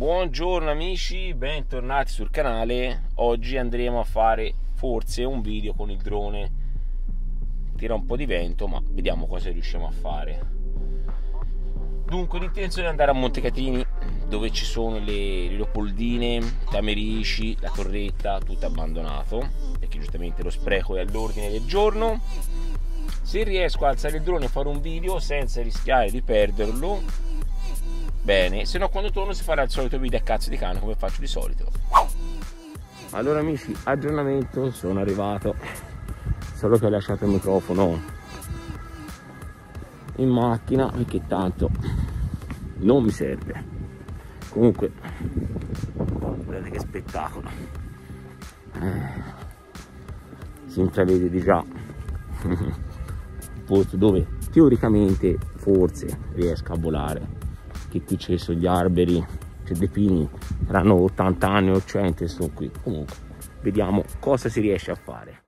Buongiorno amici, bentornati sul canale. Oggi andremo a fare forse un video con il drone. Tira un po' di vento, ma vediamo cosa riusciamo a fare. Dunque l'intenzione è andare a Montecatini, dove ci sono le Leopoldine, tamerici, la torretta, tutto abbandonato, perché giustamente lo spreco è all'ordine del giorno. Se riesco a alzare il drone e fare un video senza rischiare di perderlo, bene, se no quando torno si farà il solito video a cazzo di cane come faccio di solito. Allora amici, aggiornamento, sono arrivato, solo che ho lasciato il microfono in macchina perché tanto non mi serve. Comunque guardate che spettacolo, si intravede di già un posto dove teoricamente forse riesco a volare, che qui ci sono gli alberi, c'è dei pini, saranno 80 anni o 100 sono qui. Comunque vediamo cosa si riesce a fare.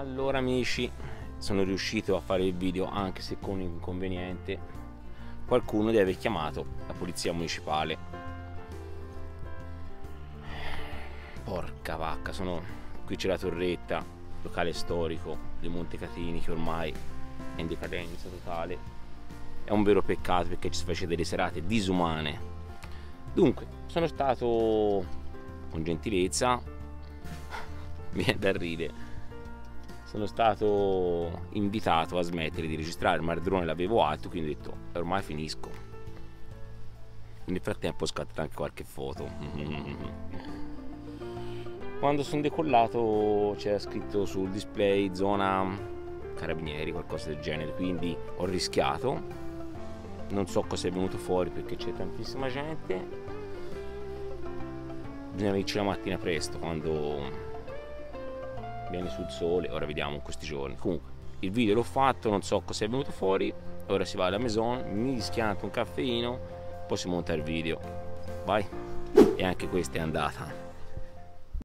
Allora amici, sono riuscito a fare il video anche se con inconveniente. Qualcuno deve aver chiamato la polizia municipale. Porca vacca, qui c'è la torretta, locale storico di Montecatini che ormai è in decadenza totale. È un vero peccato perché ci si faceva delle serate disumane. Dunque, sono stato con gentilezza, viene da ridere. Sono stato invitato a smettere di registrare, ma il drone l'avevo alto, quindi ho detto ormai finisco. Nel frattempo ho scattato anche qualche foto. Quando sono decollato c'era scritto sul display zona carabinieri, qualcosa del genere, quindi ho rischiato. Non so cosa è venuto fuori perché c'è tantissima gente. Bisogna venirci la mattina presto quando viene sul sole, ora vediamo in questi giorni. Comunque il video l'ho fatto, non so cosa è venuto fuori, ora si va alla maison, mi schianto un caffeino, poi si monta il video, vai. E anche questa è andata.